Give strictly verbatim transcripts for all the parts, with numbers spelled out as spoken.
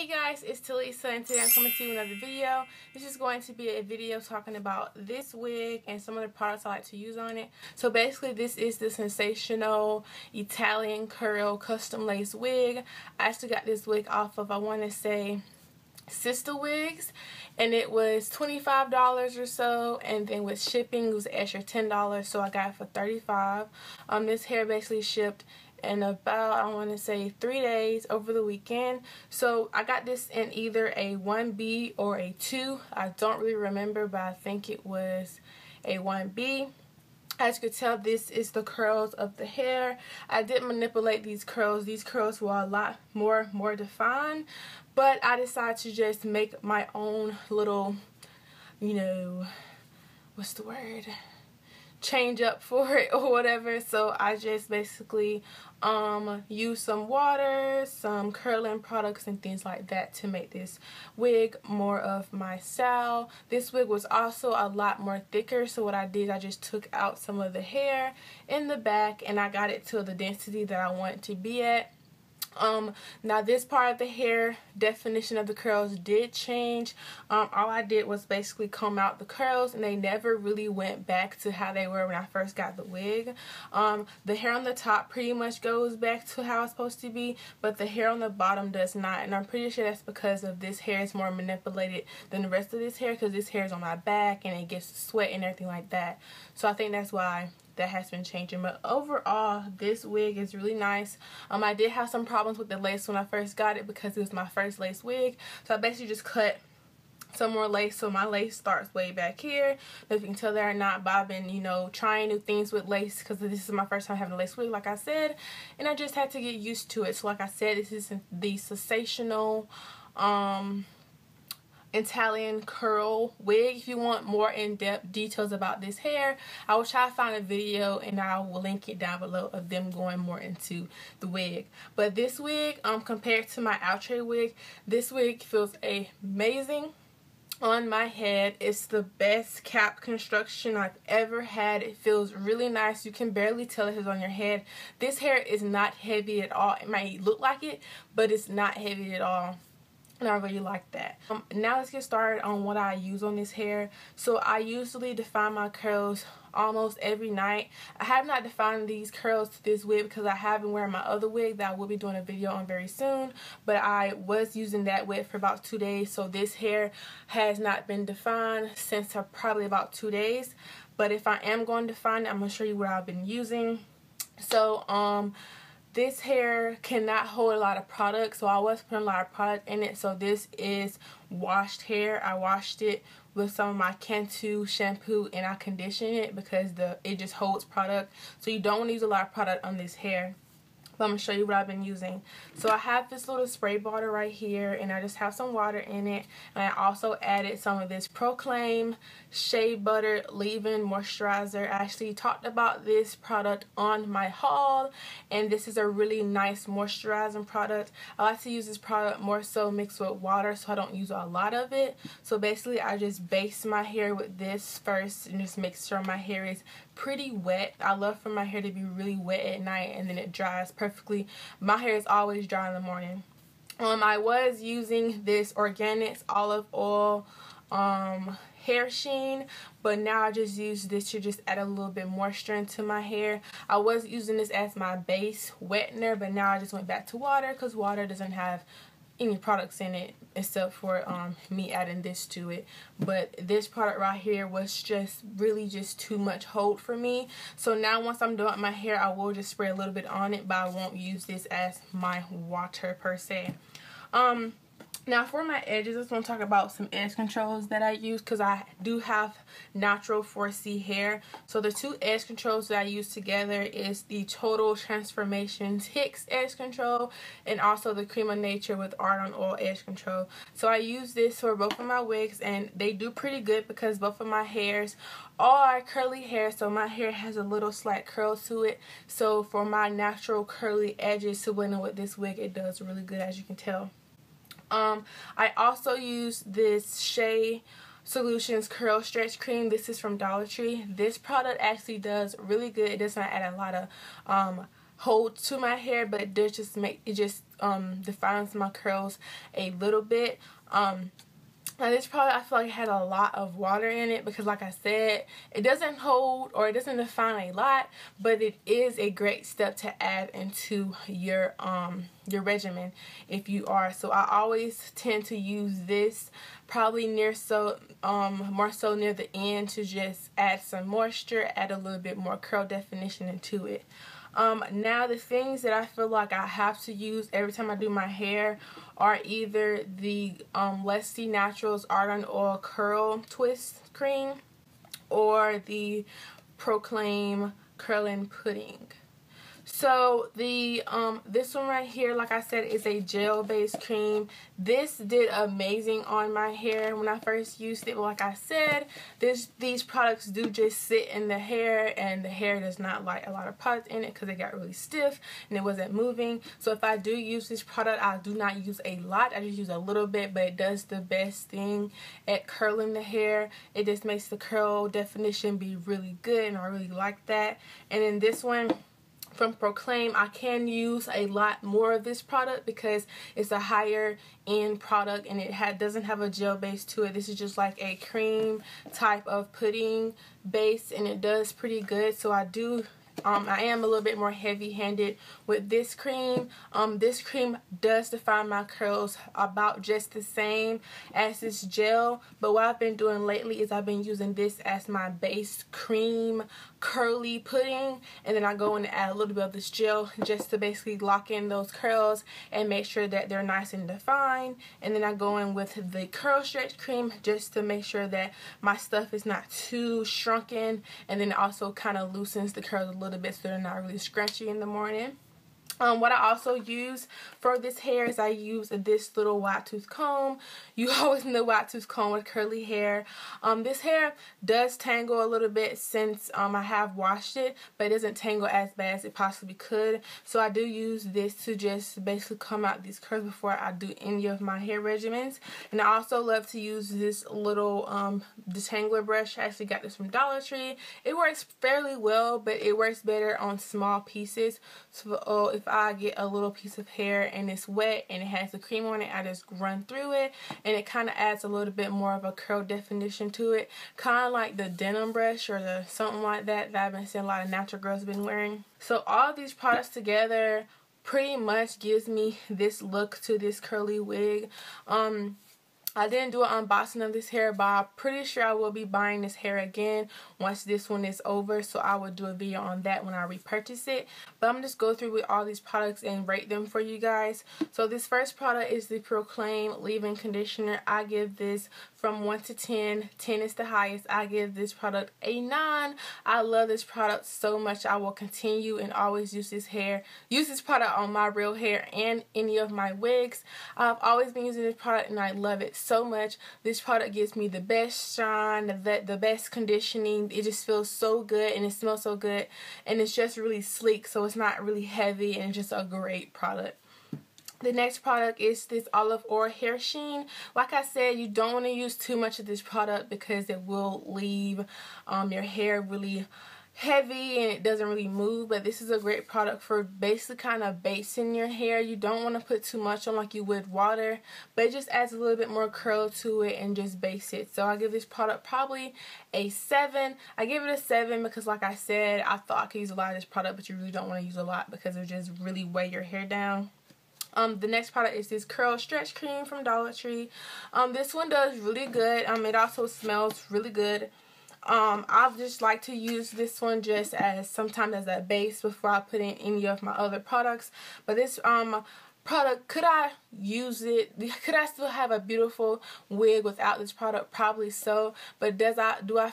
Hey guys, it's Talisa and today I'm coming to you with another video. This is going to be a video talking about this wig and some of the products I like to use on it. So basically this is the Sensationnel Italian Curl Custom Lace Wig. I actually got this wig off of, I want to say, Sister Wigs, and it was twenty-five dollars or so, and then with shipping it was an extra ten dollars, so I got it for thirty-five dollars. Um, this hair basically shipped in about, I want to say, three days over the weekend. So I got this in either a one B or a two. I don't really remember, but I think it was a one B. As you can tell, this is the curls of the hair. I did manipulate these curls. These curls were a lot more, more defined, but I decided to just make my own little, you know, what's the word? change up for it or whatever. So I just basically um use some water, some curling products and things like that to make this wig more of my style. This wig was also a lot more thicker, so what I did, I just took out some of the hair in the back and I got it to the density that I want to be at. Um, now this part of the hair definition of the curls did change. Um, all I did was basically comb out the curls and they never really went back to how they were when I first got the wig. Um, the hair on the top pretty much goes back to how it's supposed to be, but the hair on the bottom does not, and I'm pretty sure that's because of this hair is more manipulated than the rest of this hair, because this hair is on my back and it gets sweat and everything like that. So I think that's why that has been changing, but overall this wig is really nice. um I did have some problems with the lace when I first got it because it was my first lace wig, so I basically just cut some more lace, so my lace starts way back here. If you can tell they're not bobbing, you know, trying new things with lace because this is my first time having a lace wig, like I said, and I just had to get used to it. So like I said, this is the Sensationnel um Italian curl wig. If you want more in-depth details about this hair, I will try to find a video and I will link it down below of them going more into the wig. But this wig, um compared to my Outre wig, this wig feels amazing on my head. It's the best cap construction I've ever had. It feels really nice. You can barely tell it is on your head. This hair is not heavy at all. It might look like it, but it's not heavy at all. And I really like that. Um, now let's get started on what I use on this hair. So I usually define my curls almost every night. I have not defined these curls to this wig because I have been wearing my other wig that I will be doing a video on very soon. But I was using that wig for about two days. So this hair has not been defined since probably about two days. But if I am going to define it, I'm going to show you what I've been using. So, um... this hair cannot hold a lot of product, so I was putting a lot of product in it. So this is washed hair. I washed it with some of my Cantu shampoo and I conditioned it because the it just holds product. So you don't want to use a lot of product on this hair. But I'm going to show you what I've been using. So I have this little spray bottle right here and I just have some water in it. And I also added some of this Proclaim Shea Butter Leave-In Moisturizer. I actually talked about this product on my haul, and this is a really nice moisturizing product. I like to use this product more so mixed with water so I don't use a lot of it. So basically I just base my hair with this first and just make sure my hair is pretty wet. I love for my hair to be really wet at night and then it dries perfectly. My hair is always dry in the morning. Um, I was using this Organics olive oil um, hair sheen, but now I just use this to just add a little bit more strength to my hair. I was using this as my base wettener, but now I just went back to water because water doesn't have any products in it except for um, me adding this to it. But this product right here was just really just too much hold for me. So now once I'm done with my hair, I will just spray a little bit on it, but I won't use this as my water per se. Um, now for my edges, I just want to talk about some edge controls that I use because I do have natural four C hair. So the two edge controls that I use together is the Total Transformations Hicks edge control and also the Cream of Nature with Art on Oil edge control. So I use this for both of my wigs and they do pretty good because both of my hairs are curly hair, so my hair has a little slight curl to it. So for my natural curly edges to blend in with this wig, it does really good, as you can tell. Um, I also use this Shea Solutions Curl Stretch Cream. This is from Dollar Tree. This product actually does really good. It does not add a lot of um, hold to my hair, but it does just make it just um, defines my curls a little bit. Um, now this product, I feel like it had a lot of water in it because, like I said, it doesn't hold or it doesn't define a lot, but it is a great step to add into your um your regimen if you are. So I always tend to use this probably near so um more so near the end to just add some moisture, add a little bit more curl definition into it. Um, now the things that I feel like I have to use every time I do my hair are either the um, Lesty Naturals Argan Oil Curl Twist Cream or the Proclaim Curling Pudding. So the um, this one right here, like I said, is a gel-based cream. This did amazing on my hair when I first used it. Like I said, this these products do just sit in the hair, and the hair does not like a lot of product in it because it got really stiff and it wasn't moving. So if I do use this product, I do not use a lot. I just use a little bit, but it does the best thing at curling the hair. It just makes the curl definition be really good, and I really like that. And then this one from Proclaim, I can use a lot more of this product because it's a higher end product and it had, doesn't have a gel base to it. This is just like a cream type of pudding base, and it does pretty good. So I do Um, I am a little bit more heavy-handed with this cream. Um, this cream does define my curls about just the same as this gel, but what I've been doing lately is I've been using this as my base cream curly pudding, and then I go in and add a little bit of this gel just to basically lock in those curls and make sure that they're nice and defined. And then I go in with the curl stretch cream just to make sure that my stuff is not too shrunken, and then it also kind of loosens the curls a little bit so they're not really scrunchy in the morning. Um, what I also use for this hair is I use this little wide tooth comb. You always know wide tooth comb with curly hair. Um, this hair does tangle a little bit since um, I have washed it, but it doesn't tangle as bad as it possibly could. So I do use this to just basically comb out these curls before I do any of my hair regimens. And I also love to use this little um, detangler brush. I actually got this from Dollar Tree. It works fairly well, but it works better on small pieces. So oh, if I get a little piece of hair and it's wet and it has the cream on it, I just run through it, and it kind of adds a little bit more of a curl definition to it, kind of like the denim brush or the something like that that I've been seeing a lot of natural girls been wearing. So all these products together pretty much gives me this look to this curly wig. um I didn't do an unboxing of this hair, but I'm pretty sure I will be buying this hair again once this one is over. So I will do a video on that when I repurchase it. But I'm just go through with all these products and rate them for you guys. So this first product is the Proclaim Leave-In Conditioner. I give this from one to ten. ten is the highest. I give this product a nine. I love this product so much. I will continue and always use this hair. Use this product on my real hair and any of my wigs. I've always been using this product and I love it so much. This product gives me the best shine, the, the best conditioning. It just feels so good and it smells so good, and it's just really sleek, so it's not really heavy, and it's just a great product. The next product is this olive oil hair sheen. Like I said, you don't want to use too much of this product because it will leave um, your hair really heavy and it doesn't really move, but this is a great product for basically kind of basting your hair. You don't want to put too much on like you would water, but it just adds a little bit more curl to it and just base it. So I give this product probably a seven. I give it a seven because, like I said, I thought I could use a lot of this product, but you really don't want to use a lot because it just really weigh your hair down. Um, the next product is this Curl Stretch Cream from Dollar Tree. Um, this one does really good. Um, it also smells really good. Um, I just like to use this one just as sometimes as a base before I put in any of my other products. But this um product, could I use it? Could I still have a beautiful wig without this product? Probably so. But does I do I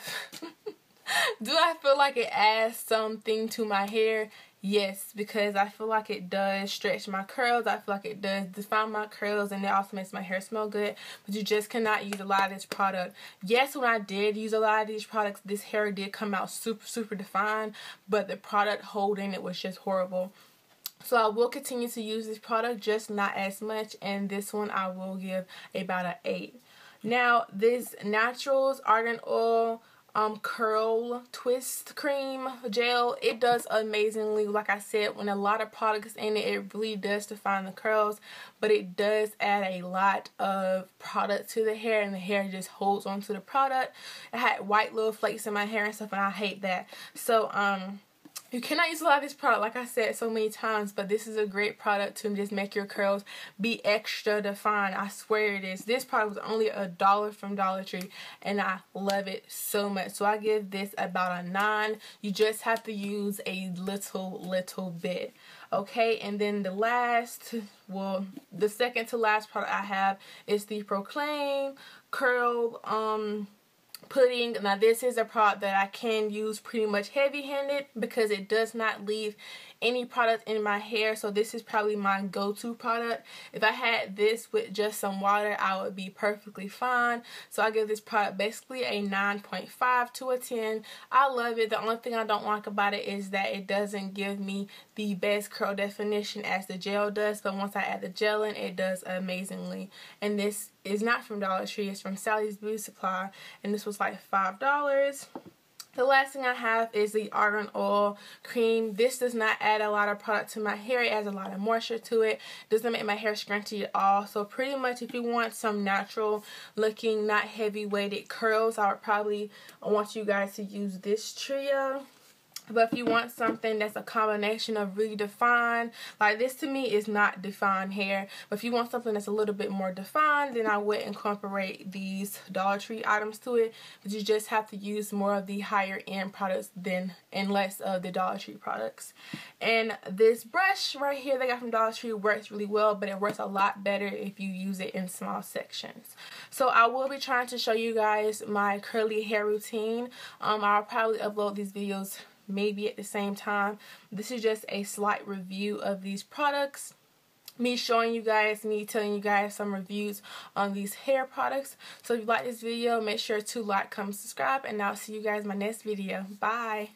do I feel like it adds something to my hair? Yes, because I feel like it does stretch my curls. I feel like it does define my curls, and it also makes my hair smell good. But you just cannot use a lot of this product. Yes, when I did use a lot of these products, this hair did come out super, super defined, but the product holding it was just horrible. So I will continue to use this product, just not as much, and this one I will give about an eight. Now, this Naturals Argan Oil um, curl twist cream gel. It does amazingly. Like I said, when a lot of products in it, it really does define the curls, but it does add a lot of product to the hair, and the hair just holds onto the product. I had white little flakes in my hair and stuff, and I hate that. So um you cannot use a lot of this product, like I said so many times, but this is a great product to just make your curls be extra defined. I swear it is. This product was only a dollar from Dollar Tree, and I love it so much. So I give this about a nine. You just have to use a little, little bit. Okay, and then the last, well, the second to last product I have is the Proclaim Curl um. Pudding. Now this is a product that I can use pretty much heavy-handed because it does not leave any product in my hair, so this is probably my go-to product. If I had this with just some water, I would be perfectly fine. So I give this product basically a nine point five to a ten. I love it. The only thing I don't like about it is that it doesn't give me the best curl definition as the gel does, but once I add the gel in, it does amazingly. And this is not from Dollar Tree, it's from Sally's Beauty Supply, and this was like five dollars. The last thing I have is the Argan Oil Cream. This does not add a lot of product to my hair. It adds a lot of moisture to it. Doesn't make my hair scrunchy at all. So pretty much if you want some natural looking, not heavy weighted curls, I would probably want you guys to use this trio. But if you want something that's a combination of really defined, like this to me is not defined hair. But if you want something that's a little bit more defined, then I would incorporate these Dollar Tree items to it. But you just have to use more of the higher end products than and less of the Dollar Tree products. And this brush right here that I got from Dollar Tree works really well, but it works a lot better if you use it in small sections. So I will be trying to show you guys my curly hair routine. Um, I'll probably upload these videos maybe at the same time. This is just a slight review of these products, me showing you guys, me telling you guys some reviews on these hair products. So if you like this video, make sure to like, comment, subscribe, and I'll see you guys in my next video. Bye.